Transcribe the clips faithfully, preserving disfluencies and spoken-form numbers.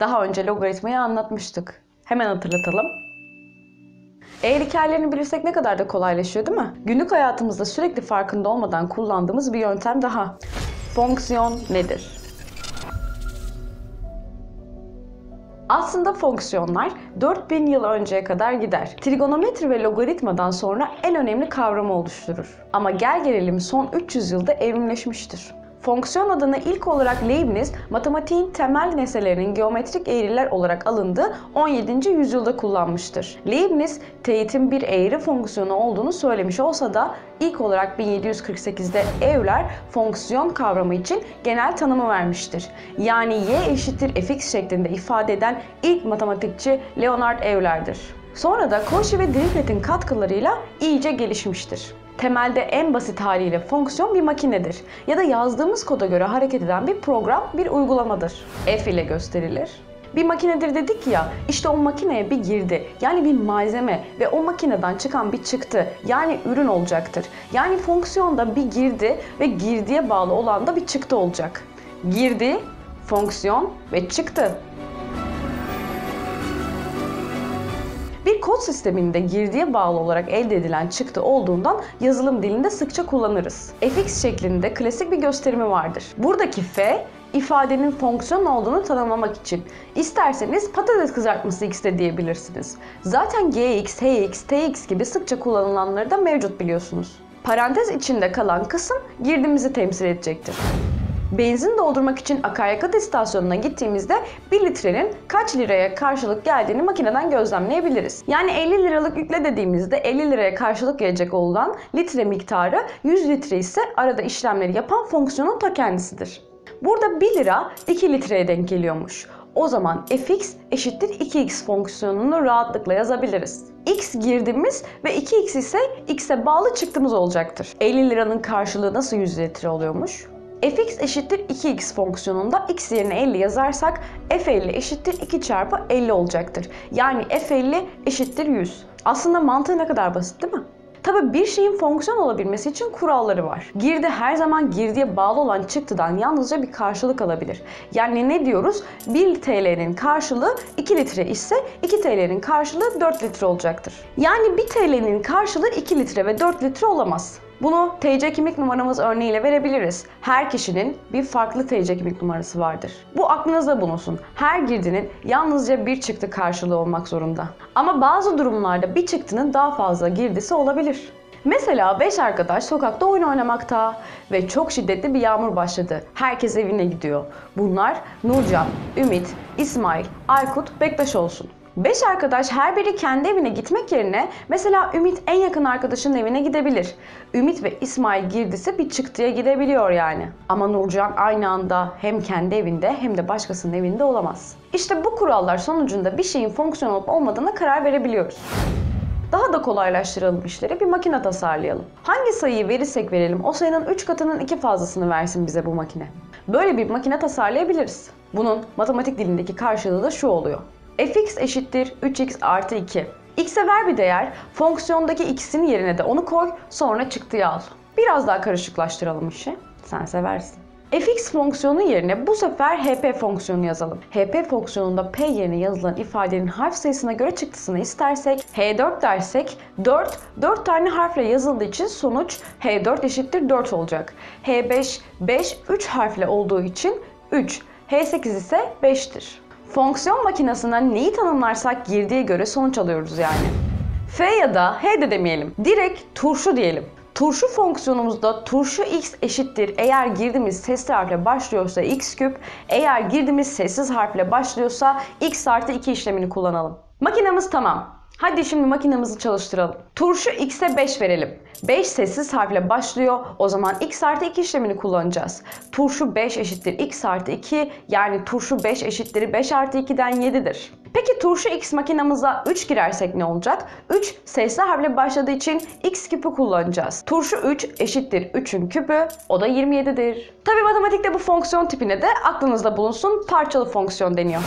Daha önce logaritmayı anlatmıştık. Hemen hatırlatalım. Eğer hikayelerini bilirsek ne kadar da kolaylaşıyor, değil mi? Günlük hayatımızda sürekli farkında olmadan kullandığımız bir yöntem daha. Fonksiyon nedir? Aslında fonksiyonlar dört bin yıl önceye kadar gider. Trigonometri ve logaritmadan sonra en önemli kavramı oluşturur. Ama gel gelelim son üç yüz yılda evrimleşmiştir. Fonksiyon adını ilk olarak Leibniz, matematiğin temel nesnelerinin geometrik eğriler olarak alındığı on yedinci yüzyılda kullanmıştır. Leibniz, teğetin bir eğri fonksiyonu olduğunu söylemiş olsa da ilk olarak bin yedi yüz kırk sekiz'de Euler fonksiyon kavramı için genel tanımı vermiştir. Yani y eşittir f(x) şeklinde ifade eden ilk matematikçi Leonhard Euler'dir. Sonra da Cauchy ve Diriclet'in katkılarıyla iyice gelişmiştir. Temelde en basit haliyle fonksiyon bir makinedir ya da yazdığımız koda göre hareket eden bir program, bir uygulamadır. F ile gösterilir. Bir makinedir dedik ya, işte o makineye bir girdi, yani bir malzeme ve o makineden çıkan bir çıktı, yani ürün olacaktır. Yani fonksiyonda bir girdi ve girdiye bağlı olan da bir çıktı olacak. Girdi, fonksiyon ve çıktı. Bir kod sisteminde girdiye bağlı olarak elde edilen çıktı olduğundan yazılım dilinde sıkça kullanırız. F(x) şeklinde klasik bir gösterimi vardır. Buradaki f ifadenin fonksiyon olduğunu tanımlamak için. İsterseniz patates kızartması x de diyebilirsiniz. Zaten gx, hx, tx gibi sıkça kullanılanları da mevcut biliyorsunuz. Parantez içinde kalan kısım girdimizi temsil edecektir. Benzin doldurmak için akaryakıt istasyonuna gittiğimizde bir litrenin kaç liraya karşılık geldiğini makineden gözlemleyebiliriz. Yani elli liralık yükle dediğimizde elli liraya karşılık gelecek olan litre miktarı, yüz litre ise arada işlemleri yapan fonksiyonun ta kendisidir. Burada bir lira iki litreye denk geliyormuş. O zaman f(x) eşittir iki x fonksiyonunu rahatlıkla yazabiliriz. X girdimiz ve iki x ise x'e bağlı çıktımız olacaktır. elli liranın karşılığı nasıl yüz litre oluyormuş? f(x) eşittir iki x fonksiyonunda x yerine elli yazarsak f elli eşittir iki çarpı elli olacaktır. Yani f elli eşittir yüz. Aslında mantığı ne kadar basit, değil mi? Tabii bir şeyin fonksiyon olabilmesi için kuralları var. Girdi her zaman girdiye bağlı olan çıktıdan yalnızca bir karşılık alabilir. Yani ne diyoruz? bir T L'nin karşılığı iki litre ise iki T L'nin karşılığı dört litre olacaktır. Yani bir T L'nin karşılığı iki litre ve dört litre olamaz. Bunu T C kimlik numaramız örneğiyle verebiliriz. Her kişinin bir farklı T C kimlik numarası vardır. Bu aklınızda bulunsun. Her girdinin yalnızca bir çıktı karşılığı olmak zorunda. Ama bazı durumlarda bir çıktının daha fazla girdisi olabilir. Mesela beş arkadaş sokakta oyun oynamakta ve çok şiddetli bir yağmur başladı. Herkes evine gidiyor. Bunlar Nurcan, Ümit, İsmail, Aykut, Bektaş olsun. beş arkadaş her biri kendi evine gitmek yerine mesela Ümit en yakın arkadaşının evine gidebilir. Ümit ve İsmail girdisi bir çıktıya gidebiliyor yani. Ama Nurcan aynı anda hem kendi evinde hem de başkasının evinde olamaz. İşte bu kurallar sonucunda bir şeyin fonksiyon olup olmadığına karar verebiliyoruz. Daha da kolaylaştıralım işleri, bir makine tasarlayalım. Hangi sayıyı verirsek verelim o sayının üç katının iki fazlasını versin bize bu makine. Böyle bir makine tasarlayabiliriz. Bunun matematik dilindeki karşılığı da şu oluyor. f(x) eşittir üç x artı iki. X'e ver bir değer, fonksiyondaki x'in yerine de onu koy, sonra çıktıya al. Biraz daha karışıklaştıralım işi, sen seversin. f(x) fonksiyonu yerine bu sefer h p fonksiyonu yazalım. h p fonksiyonunda p yerine yazılan ifadenin harf sayısına göre çıktısını istersek, h dört dersek dört, dört tane harfle yazıldığı için sonuç h dört eşittir dört olacak. h beş, beş, üç harfle olduğu için üç, h sekiz ise beş'tir. Fonksiyon makinesine neyi tanımlarsak girdiye göre sonuç alıyoruz yani. F ya da H de demeyelim. Direkt turşu diyelim. Turşu fonksiyonumuzda turşu x eşittir eğer girdimiz sesli harfle başlıyorsa x küp, eğer girdimiz sessiz harfle başlıyorsa x artı iki işlemini kullanalım. Makinemiz tamam. Hadi şimdi makinemizi çalıştıralım. Turşu x'e beş verelim. beş sessiz harfle başlıyor. O zaman x artı iki işlemini kullanacağız. Turşu beş eşittir x artı iki. Yani turşu beş eşittir beş artı iki'den yedi'dir. Peki turşu x makinamıza üç girersek ne olacak? üç sesli harfle başladığı için x küpü kullanacağız. Turşu üç eşittir üçün küpü. O da yirmi yedi'dir. Tabii matematikte bu fonksiyon tipine de aklınızda bulunsun, parçalı fonksiyon deniyor.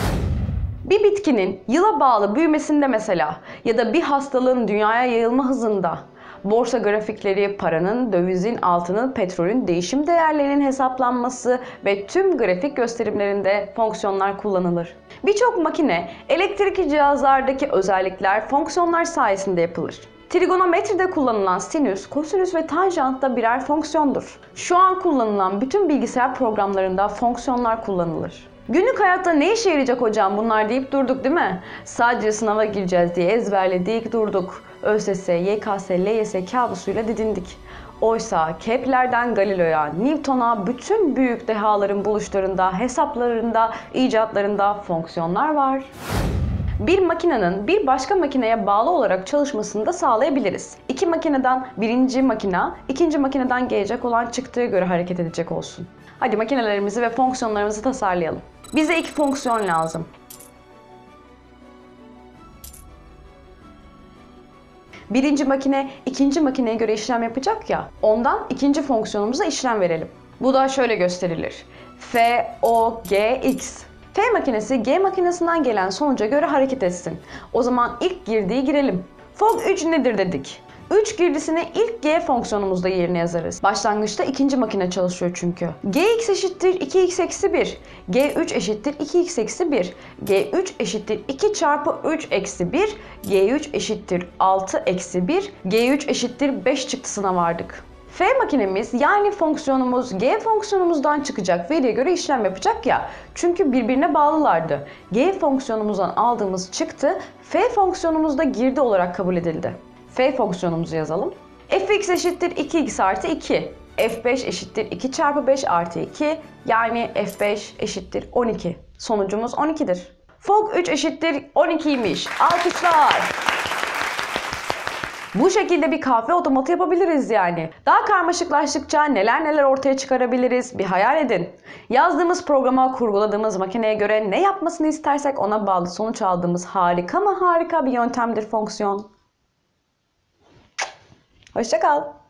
Bir bitkinin yıla bağlı büyümesinde mesela ya da bir hastalığın dünyaya yayılma hızında borsa grafikleri, paranın, dövizin, altının, petrolün değişim değerlerinin hesaplanması ve tüm grafik gösterimlerinde fonksiyonlar kullanılır. Birçok makine, elektrikli cihazlardaki özellikler fonksiyonlar sayesinde yapılır. Trigonometride kullanılan sinüs, kosinüs ve tanjant da birer fonksiyondur. Şu an kullanılan bütün bilgisayar programlarında fonksiyonlar kullanılır. Günlük hayatta ne işe yarayacak hocam bunlar deyip durduk değil mi? Sadece sınava gireceğiz diye ezberledik durduk. ÖSS, YKS, LYS kabusuyla didindik. Oysa Kepler'den Galileo'ya, Newton'a bütün büyük dehaların buluşlarında, hesaplarında, icatlarında fonksiyonlar var. Bir makinenin bir başka makineye bağlı olarak çalışmasını da sağlayabiliriz. İki makineden birinci makina, ikinci makineden gelecek olan çıktığı göre hareket edecek olsun. Hadi makinelerimizi ve fonksiyonlarımızı tasarlayalım. Bize iki fonksiyon lazım. Birinci makine, ikinci makineye göre işlem yapacak ya, ondan ikinci fonksiyonumuza işlem verelim. Bu da şöyle gösterilir. F, O, G, X. F makinesi G makinesinden gelen sonuca göre hareket etsin. O zaman ilk girdiyi girelim. Fog üç nedir dedik. üç girdisini ilk G fonksiyonumuzda yerine yazarız. Başlangıçta ikinci makine çalışıyor çünkü. Gx eşittir iki x eksi bir. G üç eşittir iki x eksi bir. G üç eşittir iki çarpı üç eksi bir. G üç eşittir altı eksi bir. G üç eşittir beş çıktısına vardık. F makinemiz yani fonksiyonumuz G fonksiyonumuzdan çıkacak veriye göre işlem yapacak ya. Çünkü birbirine bağlılardı. G fonksiyonumuzdan aldığımız çıktı F fonksiyonumuzda girdi olarak kabul edildi. F fonksiyonumuzu yazalım. Fx eşittir iki x artı iki. F beş eşittir iki çarpı beş artı iki. Yani F beş eşittir on iki. Sonucumuz on ikidir. Fog üç eşittir on ikiymiş. Alkışlar. Bu şekilde bir kahve otomatı yapabiliriz yani. Daha karmaşıklaştıkça neler neler ortaya çıkarabiliriz bir hayal edin. Yazdığımız programa, kurguladığımız makineye göre ne yapmasını istersek ona bağlı sonuç aldığımız harika mı harika bir yöntemdir fonksiyon. Hoşça kal.